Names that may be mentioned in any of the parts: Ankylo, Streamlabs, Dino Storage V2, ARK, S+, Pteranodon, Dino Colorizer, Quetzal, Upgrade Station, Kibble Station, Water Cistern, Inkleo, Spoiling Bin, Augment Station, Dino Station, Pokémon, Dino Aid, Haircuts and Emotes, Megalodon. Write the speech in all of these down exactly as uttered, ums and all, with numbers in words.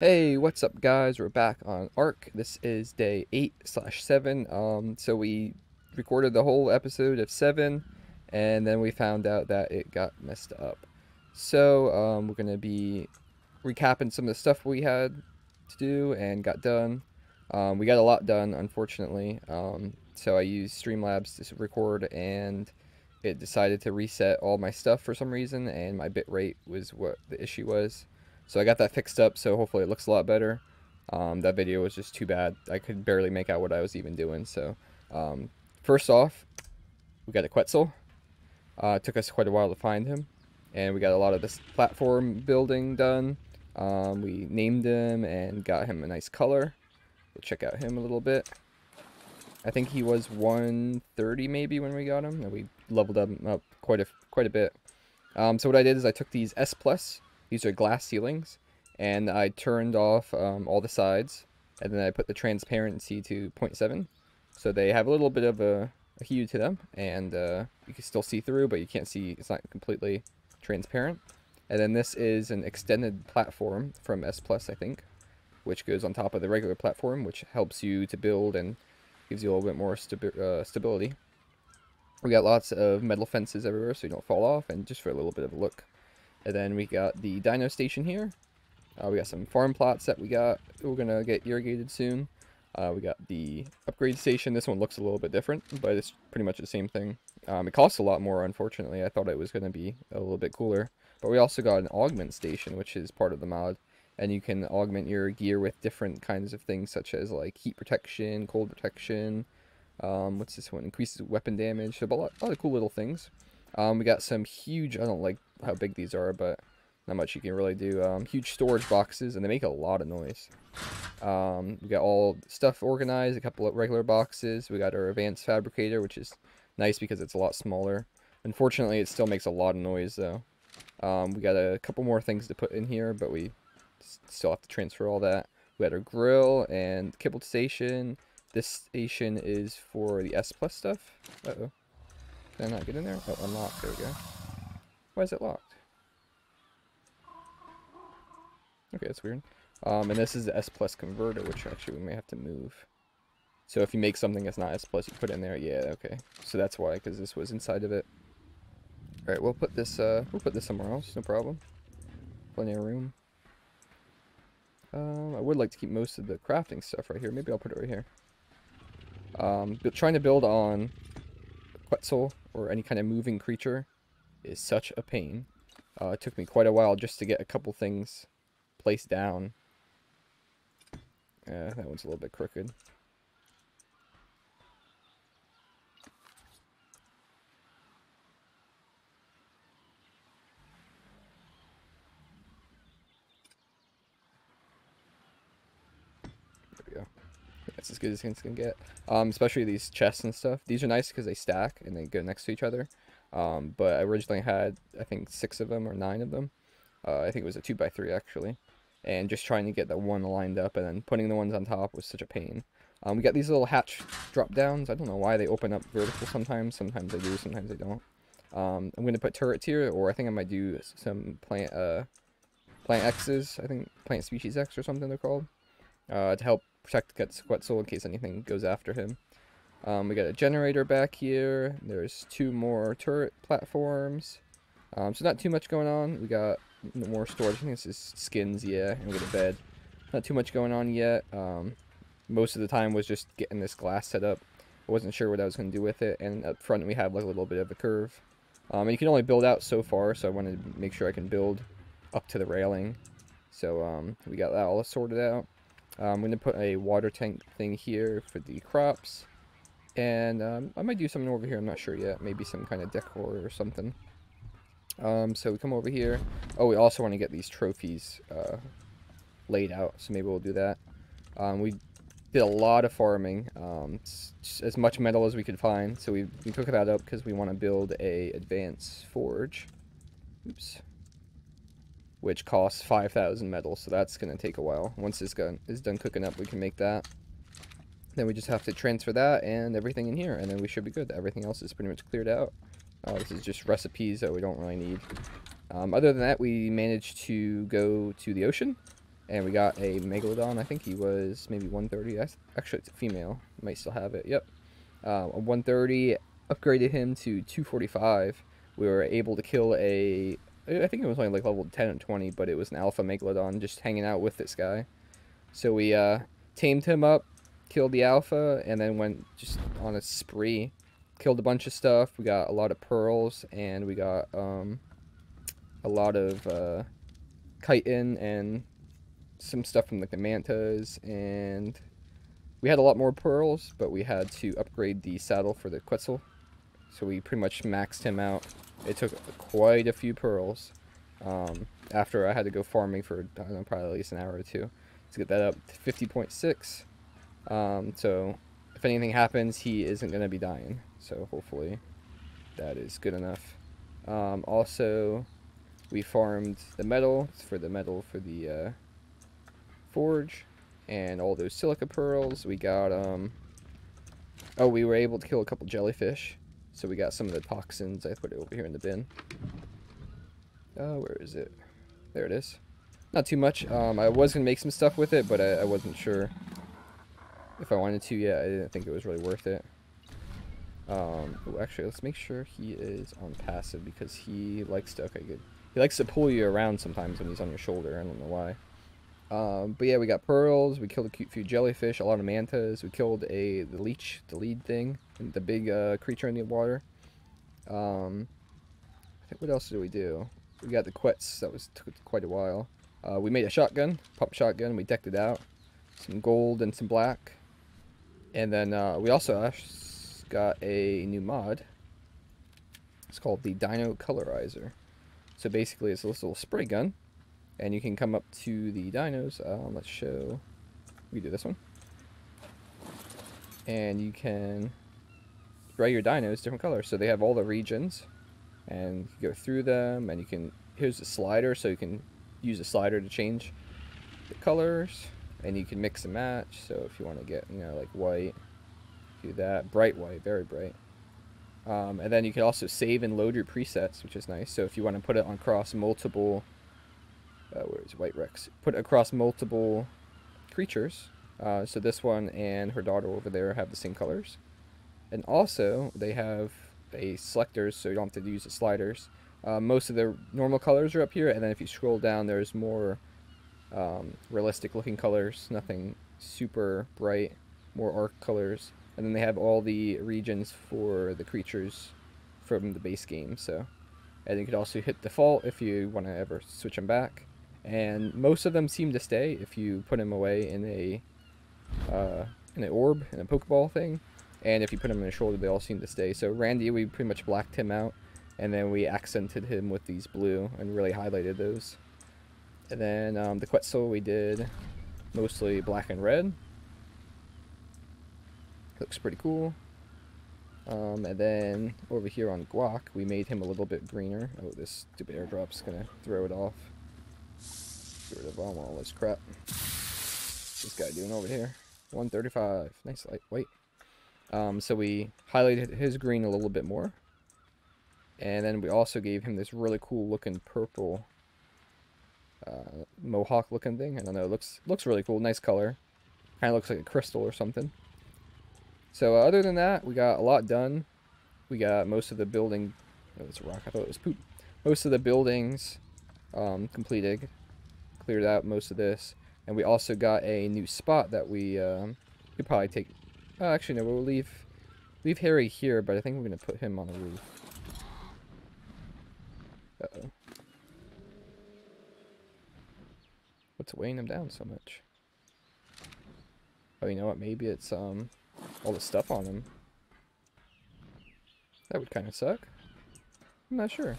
Hey, what's up guys? We're back on ARK. This is day eight slash seven. Um, so we recorded the whole episode of seven, and then we found out that it got messed up. So um, we're going to be recapping some of the stuff we had to do and got done. Um, we got a lot done, unfortunately. Um, so I used Streamlabs to record, and it decided to reset all my stuff for some reason, and my bitrate was what the issue was. So I got that fixed up, so hopefully it looks a lot better. Um, that video was just too bad. I could barely make out what I was even doing. So um, first off, we got a Quetzal. Uh, it took us quite a while to find him. And we got a lot of this platform building done. Um, we named him and got him a nice color. We'll check out him a little bit. I think he was one thirty maybe when we got him. And we leveled him up quite a, quite a bit. Um, so what I did is I took these S plus. These are glass ceilings, and I turned off um, all the sides, and then I put the transparency to zero point seven, so they have a little bit of a, a hue to them, and uh, you can still see through, but you can't see, it's not completely transparent. And then this is an extended platform from S plus, I think, which goes on top of the regular platform, which helps you to build and gives you a little bit more stabi uh, stability. We got lots of metal fences everywhere so you don't fall off, and just for a little bit of a look. And then we got the Dino Station here. Uh, we got some farm plots that we got. We're going to get irrigated soon. Uh, we got the Upgrade Station. This one looks a little bit different, but it's pretty much the same thing. Um, it costs a lot more, unfortunately. I thought it was going to be a little bit cooler. But we also got an Augment Station, which is part of the mod. And you can augment your gear with different kinds of things, such as like heat protection, cold protection. Um, what's this one? Increases weapon damage. So a lot, a lot of cool little things. Um, we got some huge, I don't like how big these are, but not much you can really do. Um, huge storage boxes, and they make a lot of noise. Um, we got all stuff organized, a couple of regular boxes. We got our advanced fabricator, which is nice because it's a lot smaller. Unfortunately, it still makes a lot of noise, though. Um, we got a couple more things to put in here, but we still have to transfer all that. We got our grill and Kibble Station. This station is for the S plus stuff. Uh-oh. Did I not get in there? Oh, unlocked. There we go. Why is it locked? Okay, that's weird. Um, and this is the S plus converter, which actually we may have to move. So if you make something that's not S plus, you put it in there. Yeah, okay. So that's why, because this was inside of it. All right, we'll put this. Uh, we'll put this somewhere else. No problem. Plenty of room. Um, I would like to keep most of the crafting stuff right here. Maybe I'll put it right here. Um, but trying to build on Quetzal or any kind of moving creature is such a pain. Uh, it took me quite a while just to get a couple things placed down. Uh, that one's a little bit crooked. That's as good as it's gonna get. Um, especially these chests and stuff. These are nice because they stack and they go next to each other. Um, but I originally had, I think, six of them or nine of them. Uh, I think it was a two by three actually. And just trying to get that one lined up and then putting the ones on top was such a pain. Um, we got these little hatch drop downs. I don't know why they open up vertical sometimes. Sometimes they do. Sometimes they don't. Um, I'm gonna put turrets here, or I think I might do some plant uh, plant X's. I think plant species X or something they're called. Uh, to help protect Quetzal in case anything goes after him. Um, we got a generator back here. There's two more turret platforms. Um, so not too much going on. We got more storage. I think this is skins, yeah. And we got a bed. Not too much going on yet. Um, most of the time was just getting this glass set up. I wasn't sure what I was going to do with it. And up front we have like a little bit of a curve. Um, and you can only build out so far, so I wanted to make sure I can build up to the railing. So um, we got that all sorted out. Um, I'm going to put a water tank thing here for the crops, and um, I might do something over here, I'm not sure yet, maybe some kind of decor or something. Um, so we come over here. Oh, we also want to get these trophies uh, laid out, so maybe we'll do that. Um, we did a lot of farming, um, as much metal as we could find, so we, we took that up because we want to build a advanced forge. Oops. Which costs five thousand metal, so that's going to take a while. Once this gun is done cooking up, we can make that. Then we just have to transfer that and everything in here, and then we should be good. Everything else is pretty much cleared out. Uh, this is just recipes that we don't really need. Um, other than that, we managed to go to the ocean, And we got a Megalodon. I think he was maybe one thirty. Actually, it's a female. Might still have it. Yep. Uh, one thirty. Upgraded him to two forty-five. We were able to kill a... I think it was only like level ten and twenty, but it was an alpha Megalodon just hanging out with this guy. So we uh, tamed him up, killed the alpha, and then went just on a spree. Killed a bunch of stuff. We got a lot of pearls, and we got um, a lot of uh, chitin and... some stuff from like the mantas, and we had a lot more pearls, but we had to upgrade the saddle for the Quetzal, so we pretty much maxed him out. It took quite a few pearls um, after I had to go farming for, I don't know, probably at least an hour or two to get that up to fifty point six. Um, so if anything happens, he isn't going to be dying, so hopefully that is good enough. Um, also, we farmed the metal for the metal for the uh, forge, and all those silica pearls. We got um oh we were able to kill a couple jellyfish, so we got some of the toxins. I put it over here in the bin. Uh, where is it? There it is. Not too much. um I was gonna make some stuff with it, but I, I wasn't sure if I wanted to yet. I didn't think it was really worth it. Um oh, actually, let's make sure he is on passive, because he likes to okay good he likes to pull you around sometimes when he's on your shoulder. I don't know why. Um, but yeah, we got pearls, we killed a cute few jellyfish, a lot of mantas, we killed a the leech, the lead thing, the big uh, creature in the water. Um, I think, what else did we do? We got the Quetz, that was took quite a while. Uh, we made a shotgun, pop shotgun, we decked it out, some gold and some black. And then uh, we also got a new mod, it's called the Dino Colorizer. So basically it's this little spray gun. And you can come up to the dinos. Um, let's show. We do this one. And you can spray your dinos different colors. So they have all the regions. And you go through them. And you can. Here's the slider. So you can use a slider to change the colors. And you can mix and match. So if you want to get, you know, like white, do that. Bright white. Very bright. Um, and then you can also save and load your presets, which is nice. So if you want to put it on cross multiple. Uh, where's White Rex? Put across multiple creatures. Uh, so this one and her daughter over there have the same colors. And also, they have a selectors, so you don't have to use the sliders. Uh, most of their normal colors are up here, and then if you scroll down, there's more um, realistic-looking colors, nothing super bright, more arc colors. And then they have all the regions for the creatures from the base game. So, and you could also hit default if you want to ever switch them back. And most of them seem to stay if you put them away in a uh, in an orb, in a Pokeball thing. And if you put them in a shoulder, they all seem to stay. So Randy, we pretty much blacked him out, and then we accented him with these blue and really highlighted those. And then um, the Quetzal we did mostly black and red. Looks pretty cool. Um, and then over here on Guac, we made him a little bit greener. Oh, this stupid airdrop's gonna throw it off. Get rid of all this crap. What's this guy doing over here? one thirty-five. Nice light. Wait. Um, so we highlighted his green a little bit more. And then we also gave him this really cool looking purple uh, mohawk looking thing. I don't know. It looks, looks really cool. Nice color. Kind of looks like a crystal or something. So uh, other than that, we got a lot done. We got most of the building... Oh, it's a rock. I thought it was poop. Most of the buildings um, completed. Cleared out most of this. And we also got a new spot that we um, could probably take... Oh, actually, no. We'll leave, leave Harry here, but I think we're going to put him on the roof. Uh-oh. What's weighing him down so much? Oh, you know what? Maybe it's... um. all the stuff on him. That would kind of suck. I'm not sure.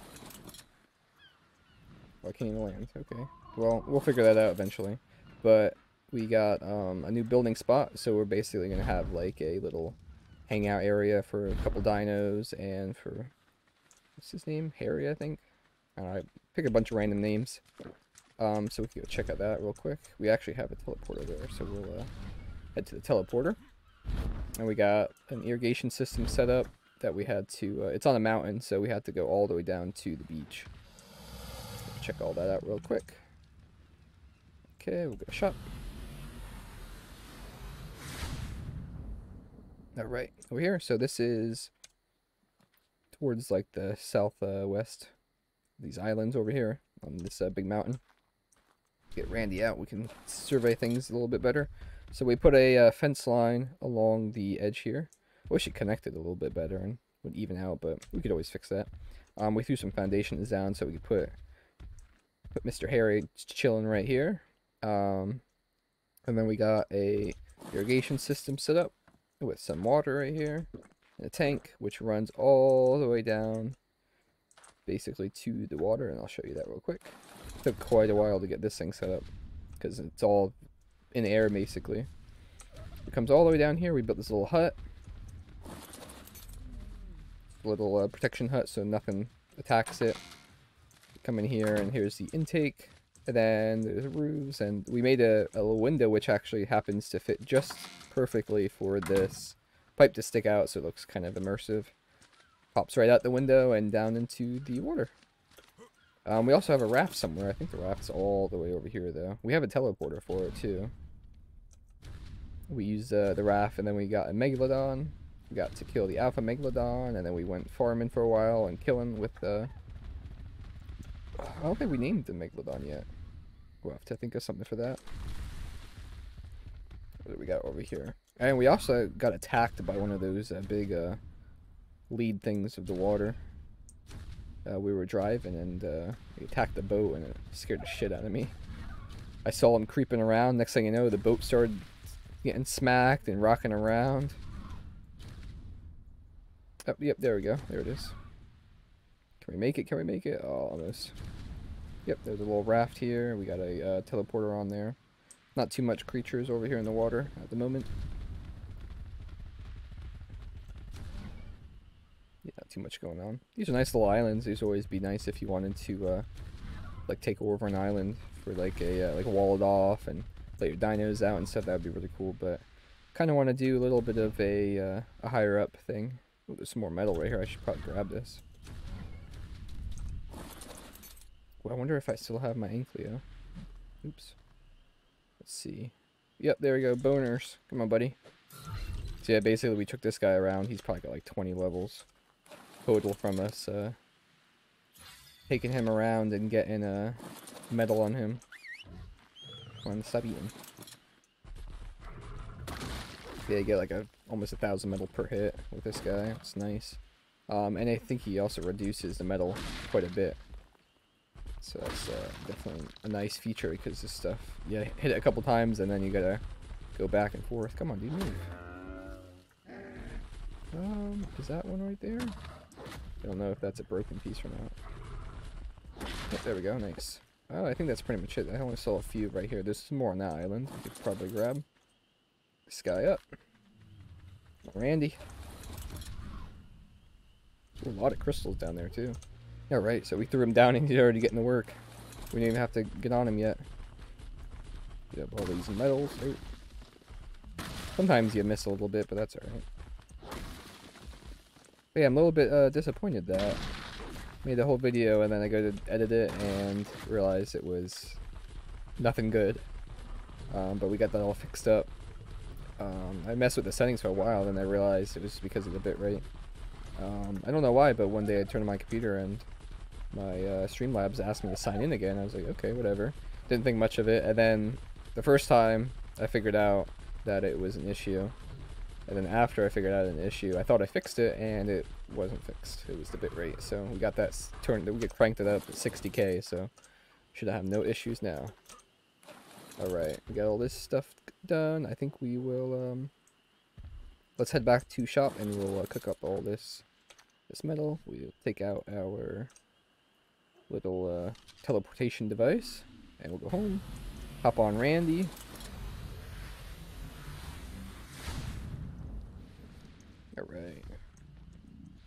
Well, I can't even land. Okay. Well, we'll figure that out eventually. But we got um, a new building spot, so we're basically going to have like a little hangout area for a couple dinos and for... What's his name? Harry, I think? I don't know. I pick a bunch of random names. Um, so we can go check out that real quick. We actually have a teleporter there, so we'll uh, head to the teleporter. And we got an irrigation system set up that we had to, uh, it's on a mountain, so we had to go all the way down to the beach. Check all that out real quick. Okay, we'll get a shot. All right, over here. So this is towards like the southwest. Uh, These islands over here on this uh, big mountain. Get Randy out. We can survey things a little bit better. So we put a uh, fence line along the edge here. I wish it connected a little bit better and would even out, but we could always fix that. Um, we threw some foundations down so we could put put Mister Harry chilling right here. Um, and then we got a irrigation system set up with some water right here and a tank which runs all the way down basically to the water, and I'll show you that real quick. It took quite a while to get this thing set up because it's all in the air basically. It comes all the way down here. We built this little hut, little uh, protection hut, so nothing attacks it. Come in here, and here's the intake, and then there's roofs, and we made a, a little window which actually happens to fit just perfectly for this pipe to stick out, so it looks kind of immersive. Pops right out the window and down into the water. Um, we also have a raft somewhere. I think the raft's all the way over here though. We have a teleporter for it too. We used uh, the raft, and then we got a Megalodon. We got to kill the Alpha Megalodon, and then we went farming for a while and killing with the... I don't think we named the Megalodon yet. We'll have to think of something for that. What do we got over here? And we also got attacked by one of those uh, big uh, lead things of the water. Uh, we were driving, and uh, we attacked the boat, and it scared the shit out of me. I saw him creeping around. Next thing you know, the boat started getting smacked and rocking around. Oh, yep, there we go. There it is. Can we make it? Can we make it? Oh, almost. Yep, there's a little raft here. We got a uh, teleporter on there. Not too much creatures over here in the water at the moment. Yeah, not too much going on. These are nice little islands. These would always be nice if you wanted to, uh, like, take over an island for, like, a uh, like wall it off and let your dinos out and stuff. That would be really cool, but kind of want to do a little bit of a, uh, a higher-up thing. Oh, there's some more metal right here. I should probably grab this. Well, I wonder if I still have my Inkleo. Oops. Let's see. Yep, there we go. Boners. Come on, buddy. So yeah, basically we took this guy around. He's probably got like twenty levels total from us. Uh, taking him around and getting a uh, metal on him. Come on, stop eating. Yeah, you get like a almost a thousand metal per hit with this guy. It's nice. Um, and I think he also reduces the metal quite a bit. So that's uh, definitely a nice feature because this stuff, yeah, hit it a couple times and then you gotta go back and forth. Come on, dude, move. Um, is that one right there? I don't know if that's a broken piece or not. Oh, there we go, nice. Oh, I think that's pretty much it. I only saw a few right here. There's more on that island. We could probably grab this guy up. Randy. Ooh, a lot of crystals down there too. Alright, so we threw him down and he's already getting to work. We didn't even have to get on him yet. Get up all these metals. Ooh. Sometimes you miss a little bit, but that's alright. Yeah, I'm a little bit uh, disappointed that I made the whole video and then I go to edit it and realize it was nothing good. Um, but we got that all fixed up. Um, I messed with the settings for a while, then I realized it was because of the bitrate. Um, I don't know why, but one day I turned on my computer and my uh, Streamlabs asked me to sign in again. I was like, okay, whatever. Didn't think much of it. And then the first time I figured out that it was an issue. And then after I figured out an issue, I thought I fixed it, and it wasn't fixed. It was the bitrate. So we got that turned. We get cranked it up at sixty K. So should have no issues now. All right, we got all this stuff done. I think we will. Um, let's head back to shop, and we'll uh, cook up all this. This metal, we'll take out our little uh, teleportation device, and we'll go home. Hop on Randy. Alright.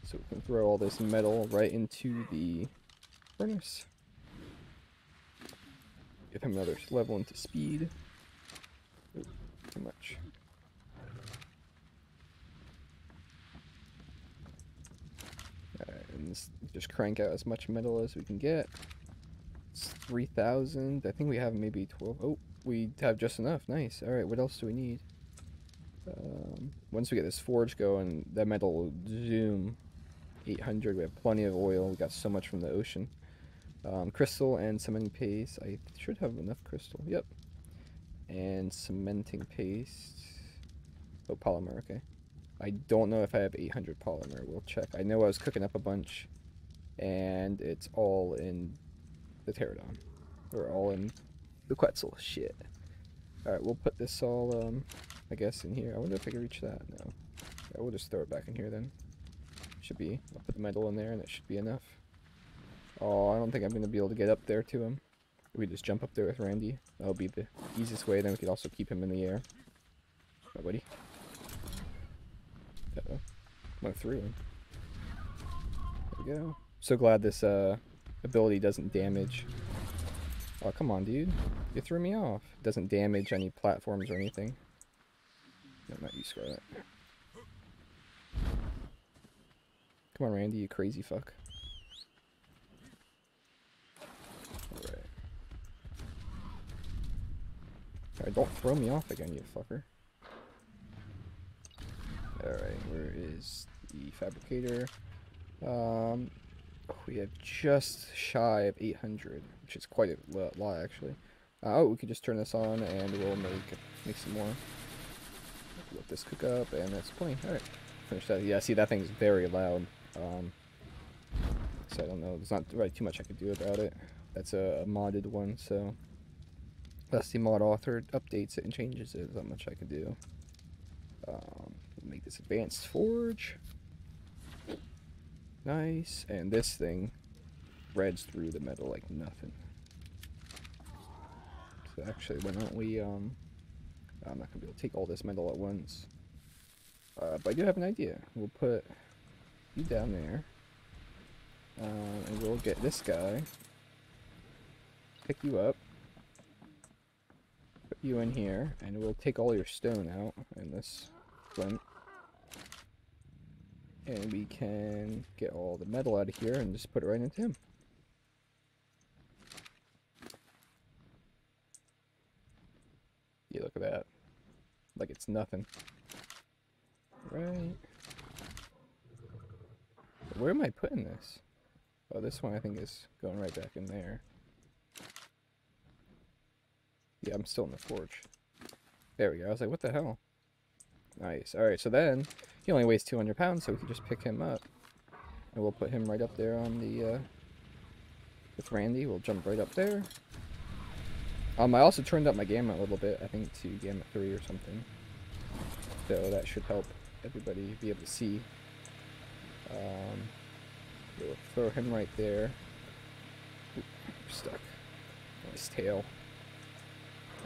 So we can throw all this metal right into the furnace. Give him another level into speed. Ooh, too much. Just crank out as much metal as we can get. It's three thousand. I think we have maybe twelve. Oh, we have just enough. Nice. All right, what else do we need? Um, once we get this forge going, that metal will zoom. eight hundred. We have plenty of oil. We got so much from the ocean. Um, crystal and cementing paste. I should have enough crystal. Yep. And cementing paste. Oh, polymer. Okay. I don't know if I have eight hundred polymer. We'll check. I know I was cooking up a bunch, and it's all in the Pteranodon. We're all in the Quetzal. Shit. All right. We'll put this all, um, I guess, in here. I wonder if I can reach that. No. Right, we'll just throw it back in here then. Should be. I'll put the metal in there, and it should be enough. Oh, I don't think I'm going to be able to get up there to him. We just jump up there with Randy. That'll be the easiest way. Then we could also keep him in the air. My buddy. Uh-oh. Went through him. There we go. So glad this uh, ability doesn't damage. Oh, come on, dude. You threw me off. It doesn't damage any platforms or anything. No, not you, Scarlet. Come on, Randy, you crazy fuck. Alright. Alright, don't throw me off again, you fucker. Alright, where is the fabricator? Um, we have just shy of eight hundred, which is quite a lot, actually. Uh, oh, we can just turn this on, and we'll make, make some more. Let this cook up, and that's plain. Alright, finish that. Yeah, see, that thing's very loud. Um, so I don't know, there's not really too much I could do about it. That's a, a modded one, so unless the mod author updates it and changes it, there's not much I can do. Um, make this advanced forge. Nice, and this thing threads through the metal like nothing. So actually, why don't we, um, I'm not going to be able to take all this metal at once. Uh, but I do have an idea. We'll put you down there. Uh, and we'll get this guy. Pick you up. Put you in here. And we'll take all your stone out in this flint. And we can get all the metal out of here and just put it right into him. Yeah, look at that. Like it's nothing. Right. Where am I putting this? Oh, this one I think is going right back in there. Yeah, I'm still in the forge. There we go. I was like, what the hell? Nice. Alright, so then, he only weighs two hundred pounds, so we can just pick him up. And we'll put him right up there on the, uh, with Randy. We'll jump right up there. Um, I also turned up my gamma a little bit, I think to gamma three or something. So that should help everybody be able to see. Um, we'll throw him right there. Oop, stuck. Nice tail.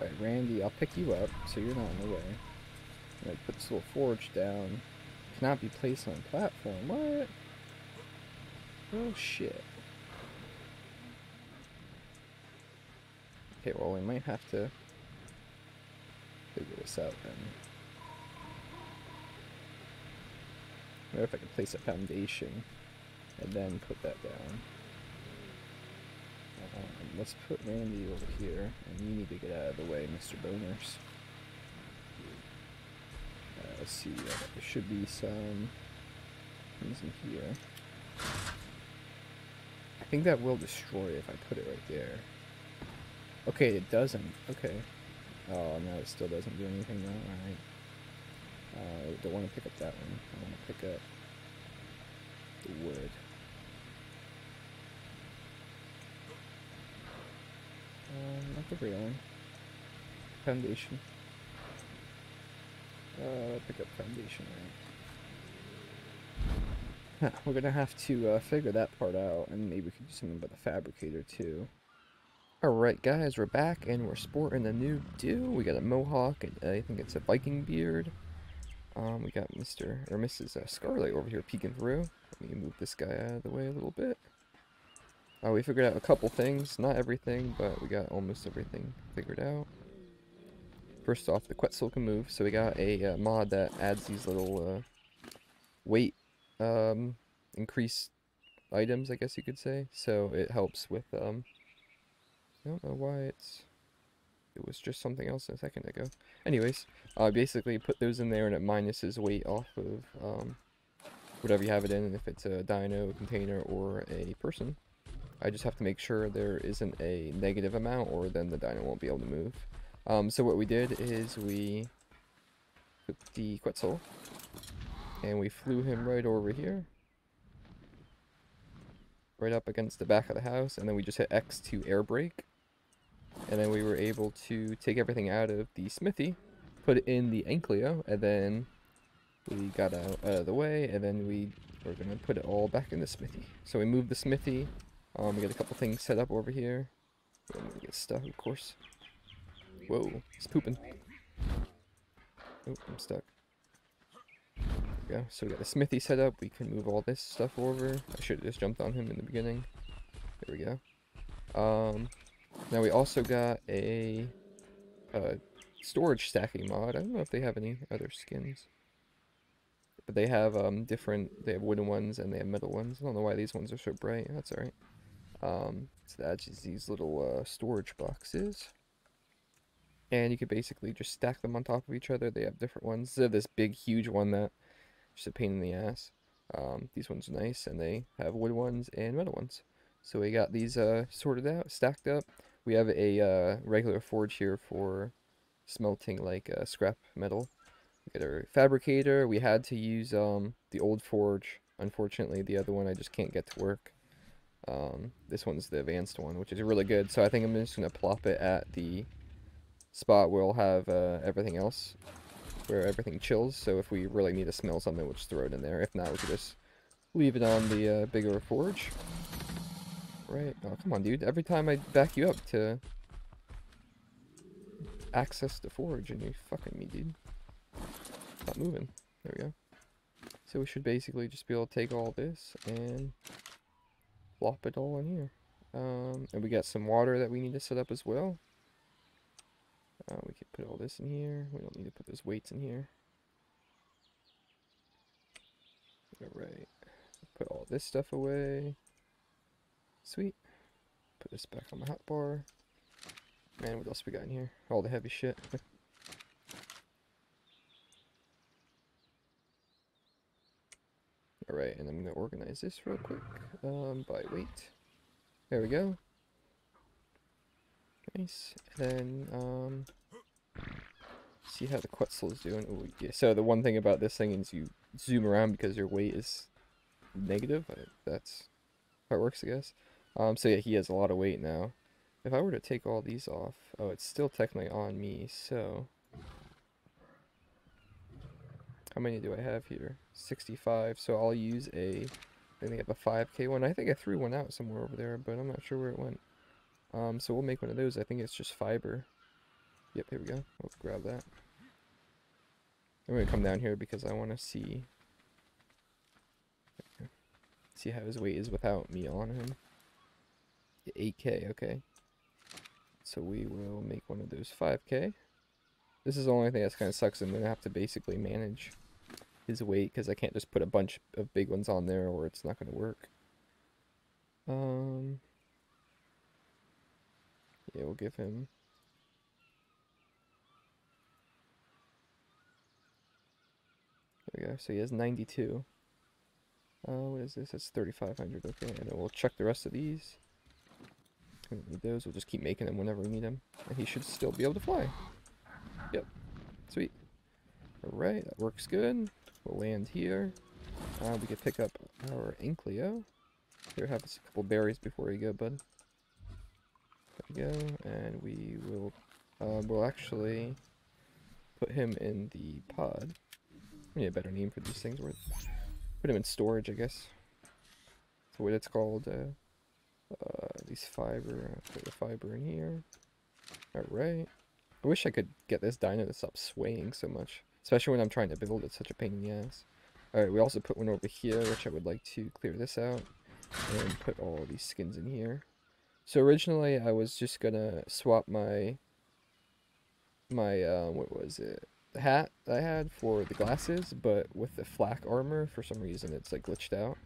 Alright, Randy, I'll pick you up so you're not in the way. I'm gonna put this little forge down. Cannot be placed on a platform. What? Oh shit. Okay, well we might have to figure this out then. I wonder if I can place a foundation and then put that down. Um, let's put Randy over here, and you need to get out of the way, Mister Boners. Uh, let's see, uh, there should be some things in here. I think that will destroy it if I put it right there. Okay, it doesn't. Okay. Oh, no, it still doesn't do anything though. Alright. I uh, don't want to pick up that one. I want to pick up the wood. Um, not the railing. Foundation. Uh, pick up foundation, right? Huh, we're going to have to uh, figure that part out, and maybe we could do something about the fabricator, too. Alright guys, we're back, and we're sporting a new do. We got a mohawk, and I think it's a Viking beard. Um, we got Mister or Missus Uh, Scarlet over here peeking through. Let me move this guy out of the way a little bit. Uh, we figured out a couple things. Not everything, but we got almost everything figured out. First off, the Quetzal can move. So we got a uh, mod that adds these little uh, weight um, increased items, I guess you could say. So it helps with... Um, I don't know why it's... It was just something else a second ago. Anyways, I uh, basically put those in there and it minuses weight off of um, whatever you have it in. And if it's a dino, a container, or a person, I just have to make sure there isn't a negative amount, or then the dino won't be able to move. Um, so what we did is we took the Quetzal and we flew him right over here, right up against the back of the house, and then we just hit X to air brake. And then we were able to take everything out of the smithy, put it in the Ankylo, and then we got out, out of the way, and then we were going to put it all back in the smithy. So we moved the smithy. Um, we got a couple things set up over here. We get stuck, of course. Whoa, he's pooping. Oh, I'm stuck. There we go. So we got the smithy set up. We can move all this stuff over. I should have just jumped on him in the beginning. There we go. Um... Now we also got a uh, storage stacking mod. I don't know if they have any other skins, but they have um, different, they have wooden ones and they have metal ones. I don't know why these ones are so bright. That's alright. Um, so that's just these little uh, storage boxes. And you could basically just stack them on top of each other. They have different ones. They have this big, huge one that's just a pain in the ass. Um, these ones are nice, and they have wood ones and metal ones. So we got these uh, sorted out, stacked up. We have a uh, regular forge here for smelting like uh, scrap metal. We got our fabricator. We had to use um, the old forge. Unfortunately, the other one I just can't get to work. Um, this one's the advanced one, which is really good. So I think I'm just going to plop it at the spot where we'll have uh, everything else, where everything chills. So if we really need to smell something, we'll just throw it in there. If not, we can just leave it on the uh, bigger forge. Right. Oh, come on, dude. Every time I back you up to access the forge, and you're fucking me, dude. Stop moving. There we go. So we should basically just be able to take all this and plop it all in here. Um, and we got some water that we need to set up as well. Uh, we can put all this in here. We don't need to put those weights in here. Alright. Put all this stuff away. Sweet. Put this back on the hotbar. And what else we got in here? All the heavy shit. Alright, and I'm going to organize this real quick um, by weight. There we go. Nice. And then, um, see how the Quetzal is doing. Ooh, yeah. So the one thing about this thing is you zoom around because your weight is negative. That's how it works, I guess. Um, so yeah, he has a lot of weight now. If I were to take all these off, oh, it's still technically on me, so... How many do I have here? sixty-five, so I'll use a... I think I have a five K one. I think I threw one out somewhere over there, but I'm not sure where it went. Um, so we'll make one of those. I think it's just fiber. Yep, here we go. We'll grab that. I'm going to come down here because I want to see... See how his weight is without me on him. eight K, okay. So we will make one of those five K. This is the only thing that's kind of sucks. I'm going to have to basically manage his weight because I can't just put a bunch of big ones on there or it's not going to work. Um, yeah, we'll give him... There we go. So he has ninety-two. Uh, what is this? That's thirty-five hundred, okay. And then we'll check the rest of these. We don't need those. We'll just keep making them whenever we need them. And he should still be able to fly. Yep. Sweet. Alright, that works good. We'll land here. Uh, we can pick up our Inkleo. Here, have a couple berries before you go, bud. There we go. And we will... Uh, we'll actually put him in the pod. We need a better name for these things. We're... Put them in storage, I guess. That's what it's called. Uh, uh, these fiber. I'll put the fiber in here. Alright. I wish I could get this dino to stop swaying so much. Especially when I'm trying to build. It's such a pain in the ass. Alright, we also put one over here, which I would like to clear this out. And put all these skins in here. So originally, I was just gonna swap my... My, uh, what was it? Hat I had for the glasses, but with the flak armor, for some reason it's like glitched out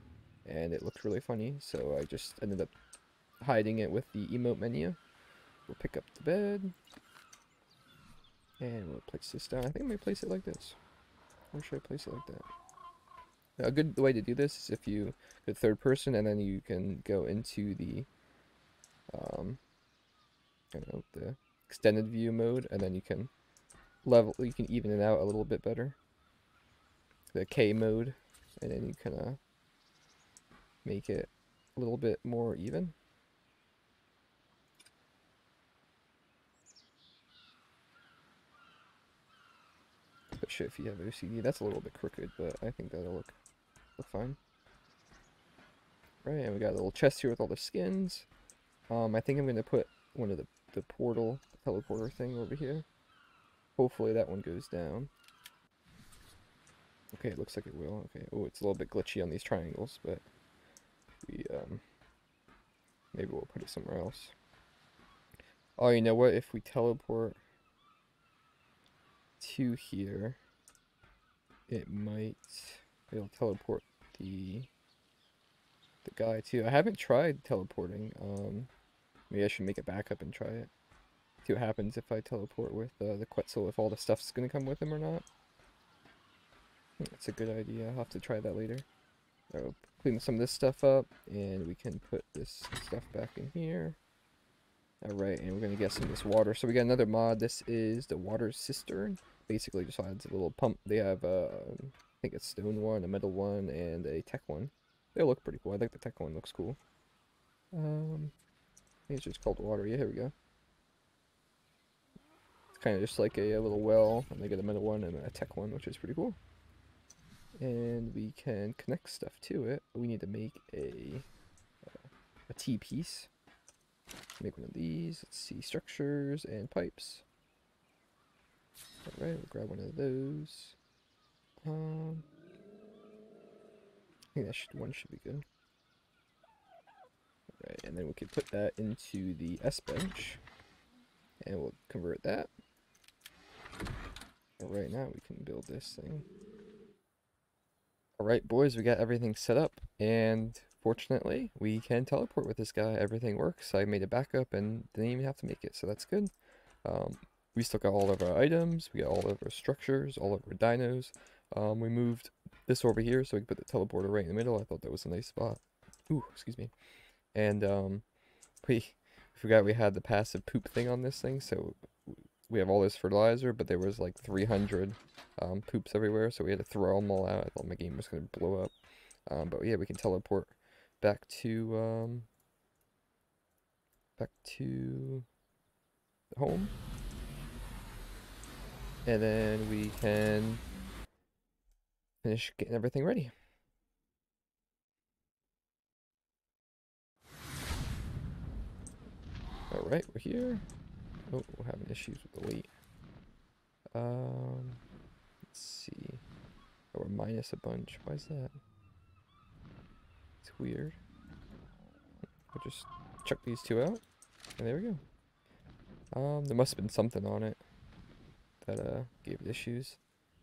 and it looks really funny, so I just ended up hiding it with the emote menu. We'll pick up the bed, And we'll place this down. I think I might place it like this. Or should I place it like that? Now, a good way to do this is if you go third person and then you can go into the um, I don't know, the extended view mode, and then you can level, you can even it out a little bit better. The K mode, and then you kind of make it a little bit more even. But shit, if you have O C D, that's a little bit crooked, but I think that'll look, look fine. Right, and we got a little chest here with all the skins. Um, I think I'm going to put one of the, the portal, the teleporter thing over here. Hopefully that one goes down. Okay, it looks like it will. Okay. Oh, it's a little bit glitchy on these triangles, but we um, maybe we'll put it somewhere else. Oh, you know what? If we teleport to here, it might it'll teleport the the guy too. I haven't tried teleporting. Um, maybe I should make a backup and try it. See what happens if I teleport with uh, the Quetzal. If all the stuff's gonna come with him or not. That's a good idea. I'll have to try that later. I'll clean some of this stuff up, and we can put this stuff back in here. Alright, and we're going to get some of this water. So we got another mod. This is the Water Cistern. Basically just adds a little pump. They have, uh, I think a stone one, a metal one, and a tech one. They look pretty cool. I think the tech one looks cool. Um, I think it's just called water. Yeah, here we go. It's kind of just like a, a little well, and they got a metal one and a tech one, which is pretty cool. And we can connect stuff to it. We need to make a uh, a T piece. Make one of these. Let's see, structures and pipes. All right, we'll grab one of those. Um, I think that should, one should be good. All right, and then we can put that into the S bench, and we'll convert that. All right, now we can build this thing. Alright boys, we got everything set up, and fortunately we can teleport with this guy. Everything works. I made a backup and didn't even have to make it, so that's good. Um, we still got all of our items, we got all of our structures, all of our dinos. Um, we moved this over here so we could put the teleporter right in the middle. I thought that was a nice spot. Ooh, excuse me. And um, we forgot we had the passive poop thing on this thing, so we have all this fertilizer, but there was like three hundred um, poops everywhere, so we had to throw them all out. I thought my game was going to blow up. Um, but yeah, we can teleport back to um, back to home, and then we can finish getting everything ready. All right, we're here. Oh, we're having issues with the weight. Um, let's see. Oh, we're minus a bunch. Why is that? It's weird. We'll just check these two out. And there we go. Um, there must have been something on it that uh, gave it issues.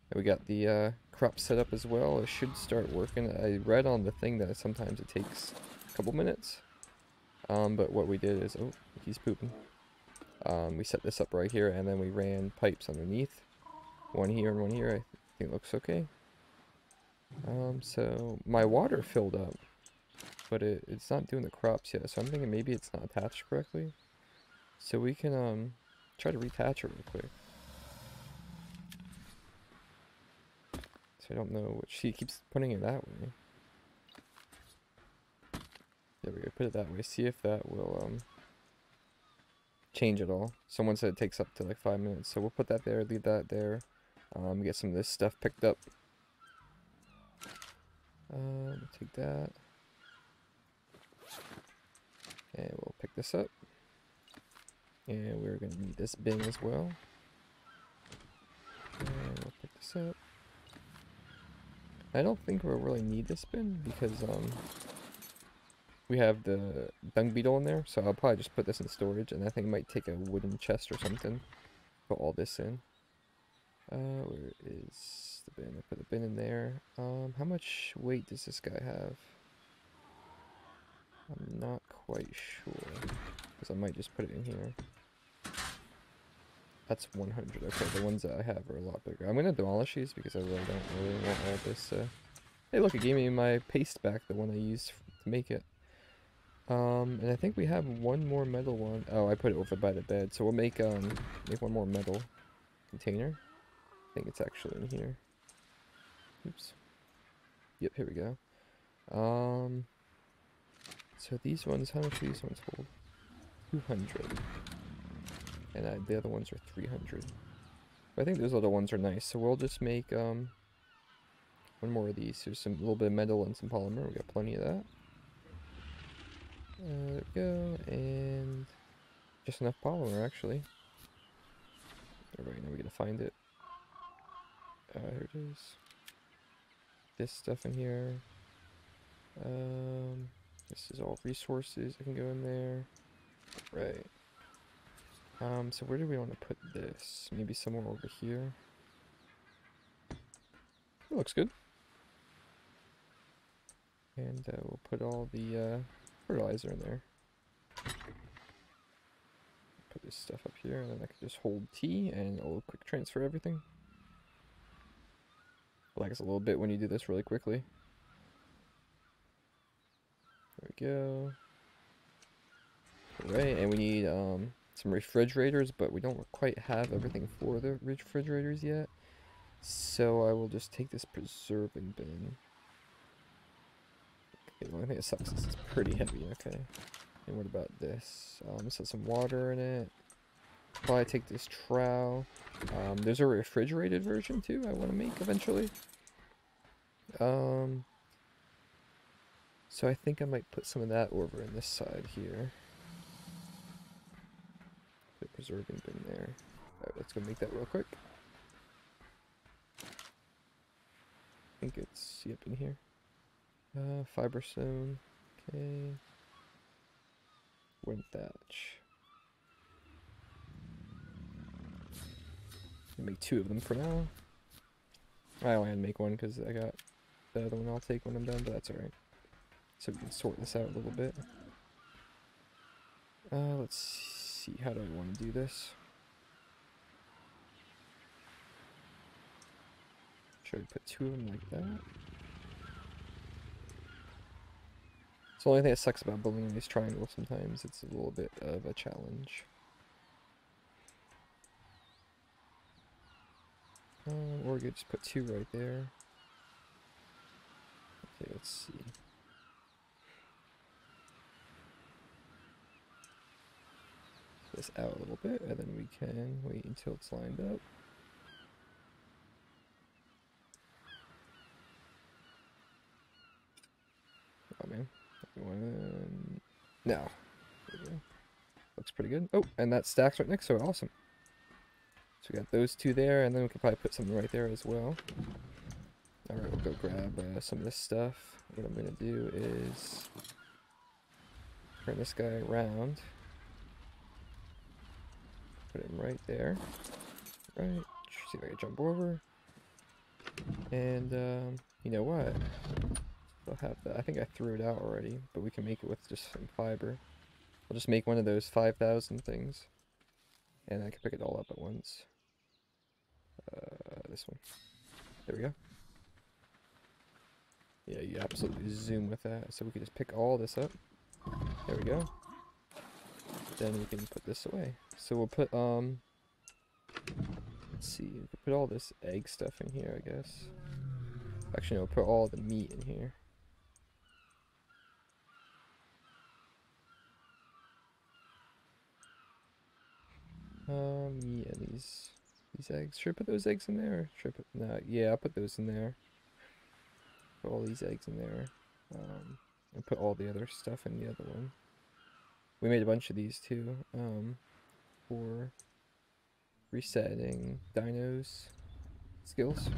And we got the uh, crop set up as well. It should start working. I read on the thing that sometimes it takes a couple minutes. Um, but what we did is... Oh, he's pooping. Um, we set this up right here, and then we ran pipes underneath. One here and one here. I think it looks okay. Um, so my water filled up, but it, it's not doing the crops yet. So I'm thinking maybe it's not attached correctly. So we can um, try to reattach it real quick. So I don't know what she keeps putting it that way. There we go. Put it that way. See if that will... Um, change it all. Someone said it takes up to like five minutes, so we'll put that there, leave that there, um, get some of this stuff picked up. Um, take that, and we'll pick this up, and we're going to need this bin as well, and we'll pick this up. I don't think we'll really need this bin, because um, we have the dung beetle in there, so I'll probably just put this in storage, and I think it might take a wooden chest or something. Put all this in. Uh, where is the bin? I put the bin in there. Um, how much weight does this guy have? I'm not quite sure, because I might just put it in here. That's one hundred. Okay, the ones that I have are a lot bigger. I'm going to demolish these because I really don't really want all this. Uh... Hey, look, it gave me my paste back, the one I used to make it. Um, and I think we have one more metal one. Oh, I put it over by the bed. So we'll make, um, make one more metal container. I think it's actually in here. Oops. Yep, here we go. Um, so these ones, how much do these ones hold? two hundred. And I, the other ones are three hundred. But I think those other ones are nice. So we'll just make, um, one more of these. There's some little bit of metal and some polymer. We got plenty of that. Uh, there we go, and just enough polymer actually. Alright, now we're gonna find it. Uh, here it is. This stuff in here. Um, this is all resources. I can go in there. Right. Um, so where do we want to put this? Maybe somewhere over here. It looks good. And uh, we'll put all the uh, fertilizer in there. Put this stuff up here, and then I can just hold T and it'll quick transfer everything. It lags a little bit when you do this really quickly. There we go. Alright, and we need um, some refrigerators, but we don't quite have everything for the refrigerators yet. So I will just take this preserving bin. Okay, the only thing that sucks is it's pretty heavy, okay. And what about this? Um, this has some water in it. Probably take this trowel. Um, there's a refrigerated version too I want to make eventually. Um, so I think I might put some of that over in this side here. The preserving bin there. Alright, let's go make that real quick. I think it's, yep, in here. Uh, fiber stone. Okay. Wooden thatch. I'll make two of them for now. I only had to make one because I got the other one I'll take when I'm done, but that's alright. So we can sort this out a little bit. Uh, let's see. How do I want to do this? Should I put two of them like that? It's the only thing that sucks about building these triangles sometimes. It's a little bit of a challenge. Um, or we could just put two right there. Okay, let's see. This out a little bit, and then we can wait until it's lined up. Oh man. One, no, there we go. Looks pretty good. Oh, and that stacks right next to it. Awesome. So we got those two there, and then we could probably put something right there as well. All right, we'll go grab uh, some of this stuff. What I'm gonna do is turn this guy around, put him right there. All right, see if I can jump over. And um, you know what? I'll have that. I think I threw it out already, but we can make it with just some fiber. We'll just make one of those five thousand things, and I can pick it all up at once. Uh, this one. There we go. Yeah, you absolutely zoom with that. So we can just pick all this up. There we go. Then we can put this away. So we'll put, um, let's see, we can put all this egg stuff in here, I guess. Actually, no, we'll put all the meat in here. Um, yeah, these these eggs. Should I put those eggs in there? Should I put, no, yeah, I'll put those in there. Put all these eggs in there. Um, and put all the other stuff in the other one. We made a bunch of these too. Um, for resetting dinos skills.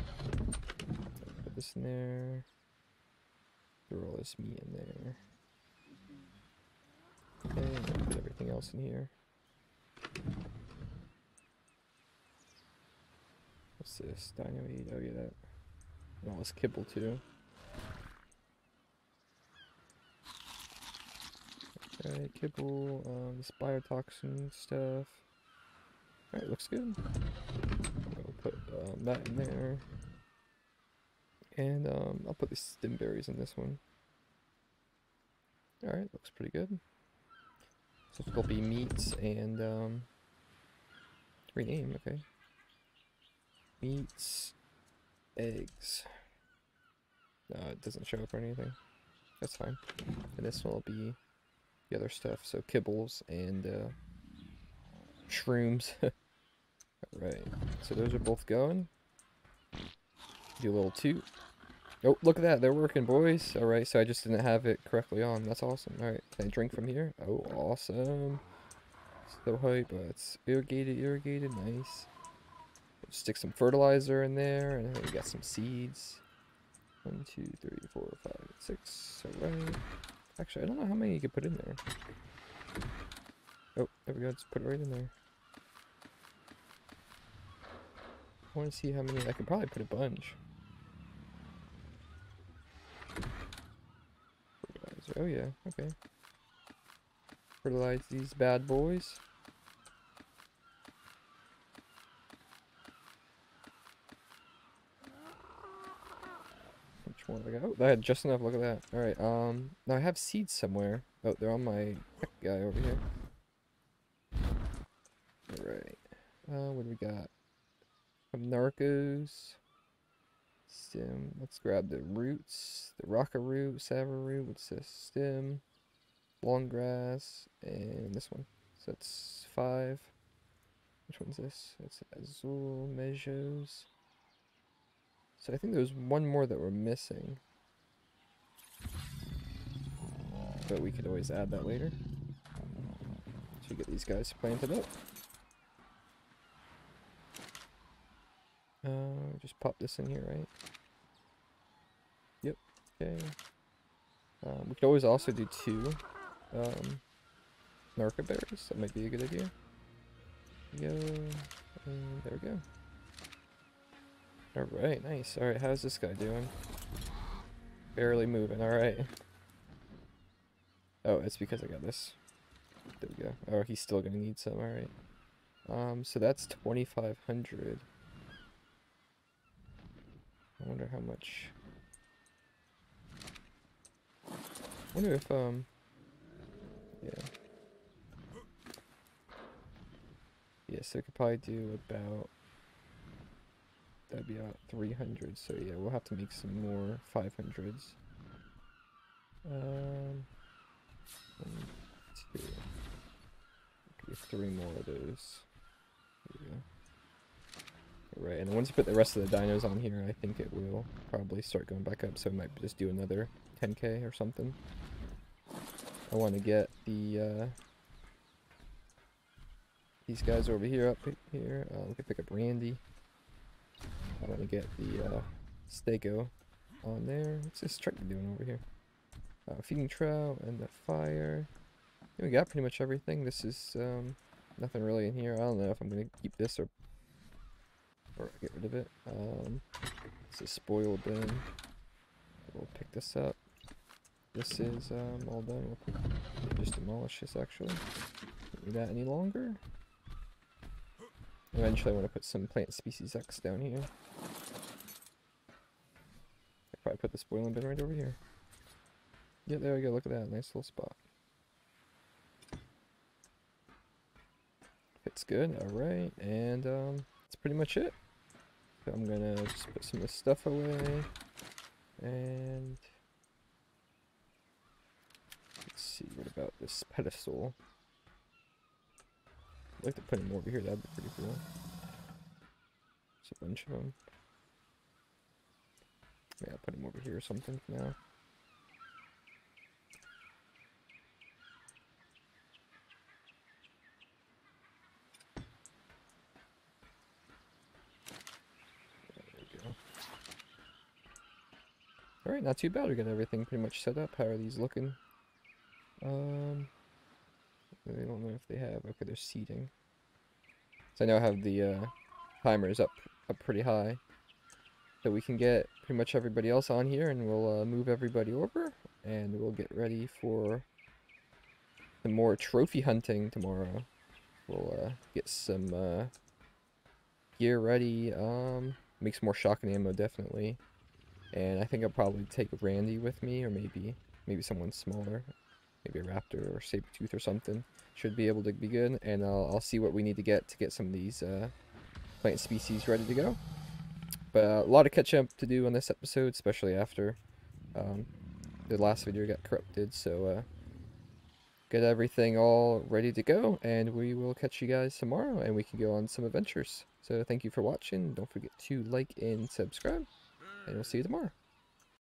Put this in there. Throw all this meat in there. Okay, put everything else in here. What's this? Dino Aid. Oh yeah, that. And all this kibble too. Okay, kibble. Um, this biotoxin stuff. Alright, looks good. I'll put um, that in there. And um, I'll put the stem berries in this one. Alright, looks pretty good. So it'll be meats and um, rename, okay. Meats, eggs. No, it doesn't show up or anything. That's fine. And this one will be the other stuff, so kibbles and uh, shrooms. Alright, so those are both going. Do a little toot. Oh, look at that, they're working, boys. Alright, so I just didn't have it correctly on. That's awesome. Alright, can I drink from here? Oh, awesome. So hype, but it's irrigated, irrigated, nice. Stick some fertilizer in there, and we got some seeds. One, two, three, four, five, six. Alright. Actually, I don't know how many you could put in there. Oh, there we go, just put it right in there. I want to see how many. I could probably put a bunch. Oh yeah, okay. Fertilize these bad boys. Which one have I got? Oh, I had just enough, look at that. Alright, um, now I have seeds somewhere. Oh, they're on my tech guy over here. Alright, uh, what do we got? Some narcos. Stem. Let's grab the roots. The rocker root, savaroot. What's this? Stem, long grass, and this one. So that's five. Which one's this? That's azul mejos. So I think there's one more that we're missing, but we could always add that later. So get these guys planted up. Uh, just pop this in here, right? Yep. Okay. Um, we could always also do two um, narca berries. That might be a good idea. There we go. And there we go. All right. Nice. All right. How's this guy doing? Barely moving. All right. Oh, it's because I got this. There we go. Oh, he's still gonna need some. All right. Um, so that's twenty-five hundred. I wonder how much. I wonder if, um. Yeah. Yeah, so we could probably do about. That'd be about three hundred, so yeah, we'll have to make some more five hundreds. Um. One, two. Give three more of those. There we go. Right, and once you put the rest of the dinos on here, I think it will probably start going back up, so I might just do another ten K or something. I want to get the, uh, these guys over here, up here. Uh, we can pick up Randy. I want to get the, uh, Stego on there. What's this trick doing over here? Uh, feeding trout and the fire. And we got pretty much everything. This is, um, nothing really in here. I don't know if I'm going to keep this or Or get rid of it. Um, it's a spoiled bin. We'll pick this up. This is um, all done. We'll pick, just demolish this actually. Don't need that any longer. Eventually, I want to put some plant species X down here. I probably put the spoiling bin right over here. Yeah, there we go. Look at that, nice little spot. Fits good. All right, and um, that's pretty much it. So I'm gonna just put some of this stuff away, and let's see, what about this pedestal? I'd like to put him over here, that'd be pretty cool. There's a bunch of them. Yeah, I'll put him over here or something for now. Alright, not too bad. We got everything pretty much set up. How are these looking? Um, I don't know if they have. Okay, they're seating. So I now have the uh, timers up, up pretty high. So we can get pretty much everybody else on here, and we'll uh, move everybody over. And we'll get ready for some more trophy hunting tomorrow. We'll uh, get some uh, gear ready. Um, make some more shotgun ammo, definitely. And I think I'll probably take Randy with me, or maybe maybe someone smaller. Maybe a raptor or saber-tooth or something. Should be able to be good. And I'll, I'll see what we need to get to get some of these uh, plant species ready to go. But uh, a lot of catch-up to do on this episode, especially after um, the last video got corrupted. So uh, get everything all ready to go, and we will catch you guys tomorrow, and we can go on some adventures. So thank you for watching. Don't forget to like and subscribe, and we'll see you tomorrow.